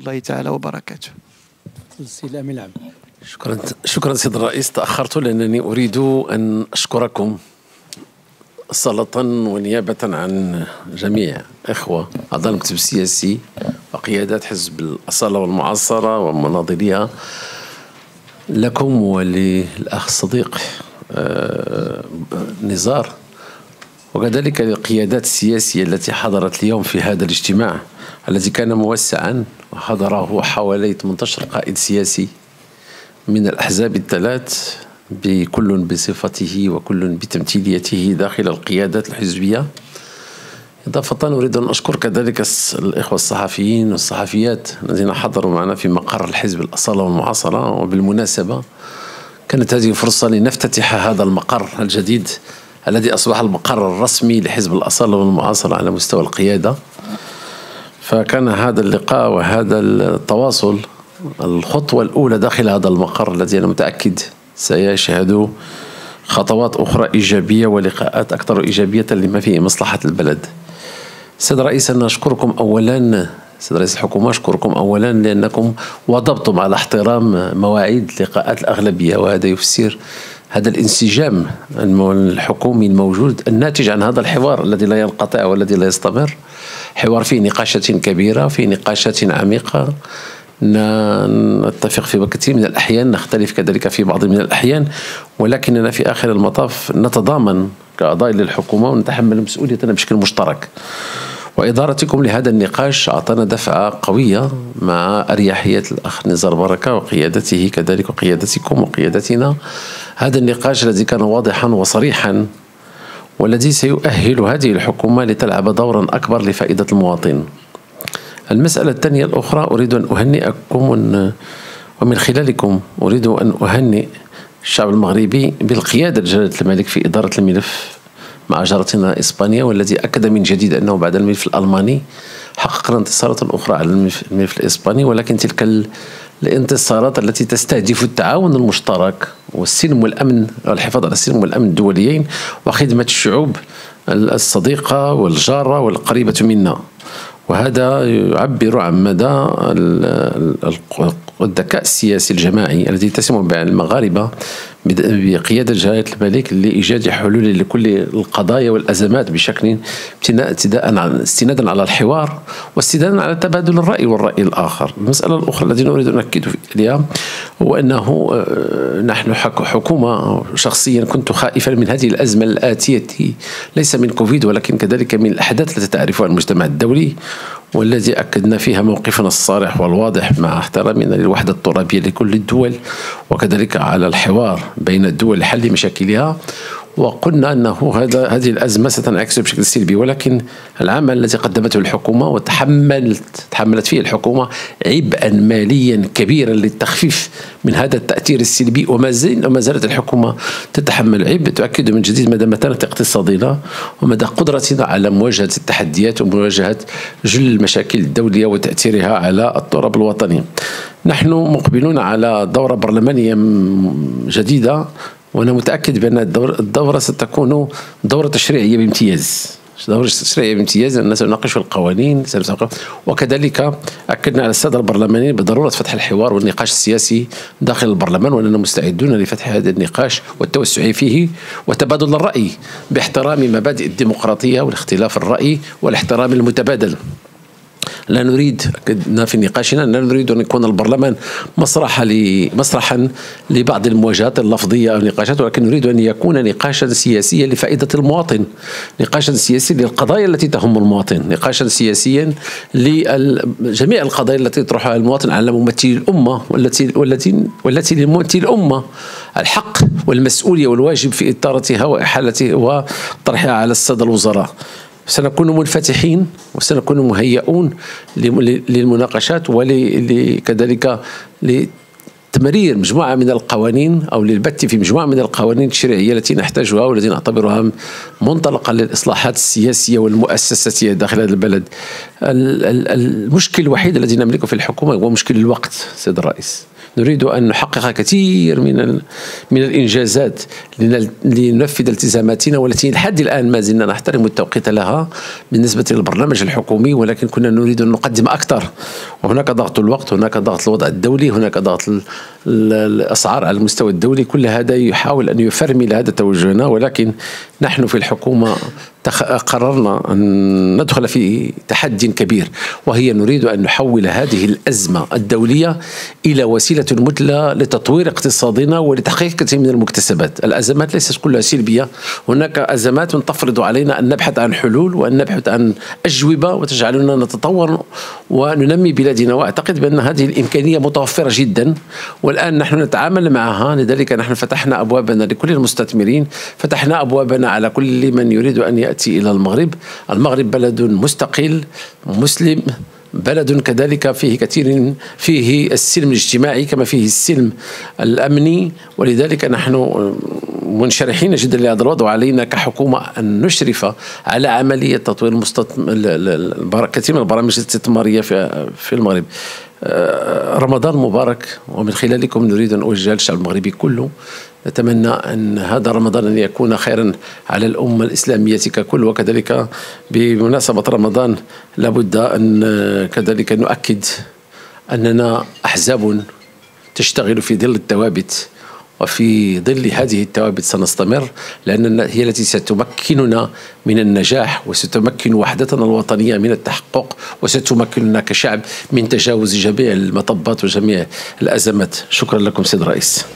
الله تعالى وبركاته. السي الامين العام. شكرا سيد الرئيس، تأخرت لأنني أريد أن أشكركم صلة ونيابة عن جميع إخوة أعضاء المكتب السياسي وقيادات حزب الأصالة والمعاصرة ومناضليها، لكم وللأخ الصديق نزار وكذلك القيادات السياسية التي حضرت اليوم في هذا الاجتماع الذي كان موسعا وحضره حوالي 18 قائد سياسي من الأحزاب الثلاث، بكل بصفته وكل بتمثيليته داخل القيادات الحزبية. إضافة أريد أن أشكر كذلك الإخوة الصحفيين والصحفيات الذين حضروا معنا في مقر الحزب الأصالة والمعاصرة. وبالمناسبة كانت هذه فرصة لنفتتح هذا المقر الجديد الذي أصبح المقر الرسمي لحزب الأصالة والمعاصرة على مستوى القيادة، فكان هذا اللقاء وهذا التواصل الخطوة الأولى داخل هذا المقر الذي أنا متأكد سيشهد خطوات أخرى إيجابية ولقاءات أكثر إيجابية لما فيه مصلحة البلد. سيد الرئيس أنا أشكركم أولا، سيد رئيس الحكومة أشكركم أولا لأنكم واظبتم على احترام مواعيد لقاءات الأغلبية، وهذا يفسر هذا الانسجام الحكومي الموجود الناتج عن هذا الحوار الذي لا ينقطع والذي لا يستمر، حوار فيه نقاشات كبيرة، فيه نقاشات عميقة، نتفق في كثير من الأحيان، نختلف كذلك في بعض من الأحيان، ولكننا في آخر المطاف نتضامن كأعضاء للحكومة ونتحمل مسؤوليتنا بشكل مشترك. وإدارتكم لهذا النقاش أعطانا دفعة قوية مع أريحية الأخ نزار بركة وقيادته كذلك وقيادتكم وقيادتنا. هذا النقاش الذي كان واضحا وصريحا والذي سيؤهل هذه الحكومة لتلعب دورا أكبر لفائدة المواطن. المسألة الثانية الأخرى أريد أن أهنئكم ومن خلالكم أريد أن أهنئ الشعب المغربي بالقيادة لجلالة الملك في إدارة الملف مع جارتنا إسبانيا، والذي أكد من جديد أنه بعد الملف الألماني حققنا انتصارات أخرى على الملف الإسباني، ولكن تلك الانتصارات التي تستهدف التعاون المشترك والسلم والأمن والحفاظ على السلم والأمن الدوليين وخدمة الشعوب الصديقة والجارة والقريبة منا. وهذا يعبر عن مدى الذكاء السياسي الجماعي الذي يتسم به المغاربه بقياده جلاله الملك لايجاد حلول لكل القضايا والازمات بشكل استنادا على الحوار واستنادا على تبادل الراي والراي الاخر. المساله الاخرى التي نريد ان نؤكد عليها هو انه نحن حكومه، شخصيا كنت خائفا من هذه الازمه الاتيه ليس من كوفيد ولكن كذلك من الاحداث التي تعرفها المجتمع الدولي، والذي أكدنا فيها موقفنا الصارح والواضح مع احترامنا للوحدة الترابية لكل الدول وكذلك على الحوار بين الدول لحل مشاكلها، وقلنا أنه هذه الأزمة ستنعكس بشكل سلبي. ولكن العمل الذي قدمته الحكومة وتحملت فيه الحكومة عبئا ماليا كبيرا للتخفيف من هذا التأثير السلبي، وما زالت الحكومة تتحمل عبء، تؤكد من جديد مدى متانة اقتصادنا ومدى قدرتنا على مواجهة التحديات ومواجهة جل المشاكل الدولية وتأثيرها على التراب الوطني. نحن مقبلون على دورة برلمانية جديدة، وأنا متأكد بأن الدورة ستكون دورة تشريعية بامتياز، أننا سنناقش القوانين وكذلك أكدنا على السادة البرلمانيين بضرورة فتح الحوار والنقاش السياسي داخل البرلمان، وأننا مستعدون لفتح هذا النقاش والتوسع فيه وتبادل الرأي باحترام مبادئ الديمقراطية والاختلاف الرأي والاحترام المتبادل. لا نريد في نقاشنا لا نريد أن يكون البرلمان مسرحا لبعض المواجهات اللفظية أو النقاشات، ولكن نريد أن يكون نقاشا سياسيا لفائدة المواطن، نقاشا سياسيا للقضايا التي تهم المواطن، نقاشا سياسيا لجميع القضايا التي يطرحها المواطن على ممثلي الأمة، والتي لممثل الأمة الحق والمسؤولية والواجب في إطارتها وإحالتها وطرحها على السادة الوزراء. سنكون منفتحين وسنكون مهيئون للمناقشات وكذلك لتمرير مجموعة من القوانين أو للبت في مجموعة من القوانين التشريعية التي نحتاجها والتي نعتبرها منطلقا للإصلاحات السياسية والمؤسساتية داخل هذا البلد. المشكل الوحيد الذي نملكه في الحكومة هو مشكل الوقت. سيد الرئيس نريد أن نحقق كثير من الإنجازات لننفذ التزاماتنا، والتي لحد الآن ما زلنا نحترم التوقيت لها بالنسبة للبرنامج الحكومي، ولكن كنا نريد أن نقدم أكثر. وهناك ضغط الوقت، هناك ضغط الوضع الدولي، هناك ضغط الأسعار على المستوى الدولي، كل هذا يحاول أن يفرمل هذا توجهنا. ولكن نحن في الحكومة قررنا أن ندخل في تحدي كبير، وهي نريد أن نحول هذه الأزمة الدولية إلى وسيلة مثلى لتطوير اقتصادنا ولتحقيق كثير من المكتسبات. الأزمات ليست كلها سلبية، هناك أزمات تفرض علينا أن نبحث عن حلول وأن نبحث عن أجوبة وتجعلنا نتطور وننمي بلادنا، وأعتقد بأن هذه الإمكانية متوفرة جدا والآن نحن نتعامل معها. لذلك نحن فتحنا أبوابنا لكل المستثمرين، فتحنا أبوابنا على كل من يريد أن يأتي إلى المغرب. المغرب بلد مستقل مسلم، بلد كذلك فيه كثير، فيه السلم الاجتماعي كما فيه السلم الأمني، ولذلك نحن منشرحين جدا لهذا الوضع. علينا كحكومة أن نشرف على عملية تطوير كثير من البرامج الاستثمارية في المغرب. رمضان مبارك، ومن خلالكم نريد أن أوجه للشعب المغربي كله، نتمنى أن هذا رمضان أن يكون خيرا على الأمة الإسلامية ككل. وكذلك بمناسبة رمضان لابد أن كذلك نؤكد أننا أحزاب تشتغل في ظل الثوابت، وفي ظل هذه الثوابت سنستمر، لأن هي التي ستمكننا من النجاح، وستمكن وحدتنا الوطنية من التحقق، وستمكننا كشعب من تجاوز جميع المطبات وجميع الأزمات. شكرا لكم سيد الرئيس.